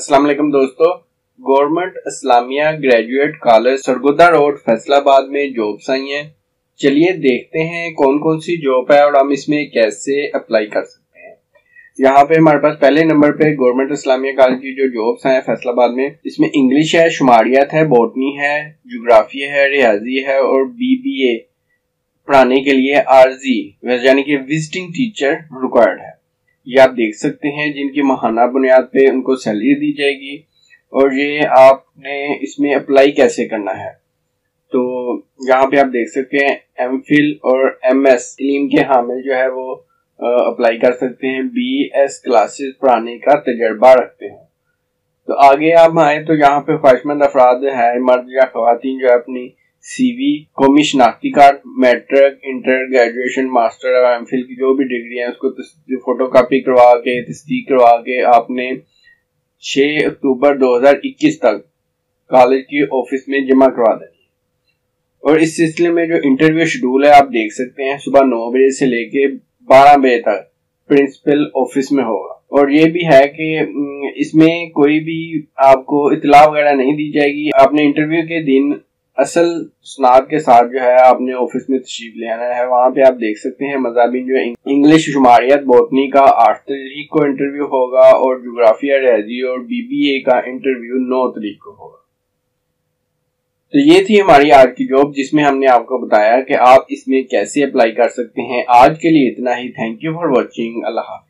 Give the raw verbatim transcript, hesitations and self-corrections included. अस्सलाम वालेकुम दोस्तों, government Islamia graduate college Sargodha road Faisalabad में जॉब्स आई हैं। चलिए देखते हैं कौन कौन सी जॉब है और हम इसमें कैसे अप्लाई कर सकते हैं। यहाँ पे हमारे पास पहले नंबर पे गवर्नमेंट इस्लामिया कॉलेज की जो जॉब्स हैं फैसलाबाद में, इसमें इंग्लिश है, शुमारियात है, बॉटनी है, जोग्राफी है, रियाजी है और बी बी ए पढ़ाने के लिए आरजी यानी कि विजिटिंग टीचर रिक्वायर्ड है। ये आप देख सकते हैं जिनकी माहाना बुनियाद पे उनको सैलरी दी जाएगी। और ये आपने इसमें अप्लाई कैसे करना है, तो यहाँ पे आप देख सकते हैं एम फिल और एम एस इलीम के हामिल जो है वो आ, अप्लाई कर सकते हैं। बी एस क्लासेस पढ़ाने का तजर्बा रखते हैं। तो आगे आप आए तो यहाँ पे ख्वाहिशमंद अफराद है, मर्द या खवातीन जो है अपनी सीवी, कौमी शनाख्ती card, matric, inter, graduation, master और एम फिल की जो भी डिग्री है उसको फोटो कापी करवा के तस्दीक करवा के आपने छह अक्टूबर दो हज़ार इक्कीस तक कॉलेज की ऑफिस में जमा करवा देनी है। और इस सिलसिले में जो इंटरव्यू शेड्यूल है आप देख सकते हैं सुबह नौ बजे से लेके बारह बजे तक प्रिंसिपल ऑफिस में होगा। और ये भी है कि इसमें कोई भी आपको इतला वगैरह नहीं दी जाएगी। आपने इंटरव्यू के दिन असल स्नात के साथ जो है आपने ऑफिस में तशरीफ ले आना है। वहाँ पे आप देख सकते हैं मज़ाबीन जो इंग्लिश, शुमारियत, बॉटनी का आठ तरीक को इंटरव्यू होगा और जोग्राफी, रियाजी और बीबीए का इंटरव्यू नौ तरीक को होगा। तो ये थी हमारी आज की जॉब जिसमें हमने आपको बताया कि आप इसमें कैसे अप्लाई कर सकते हैं। आज के लिए इतना ही। Thank you for watching. अल्लाह हाफिज़।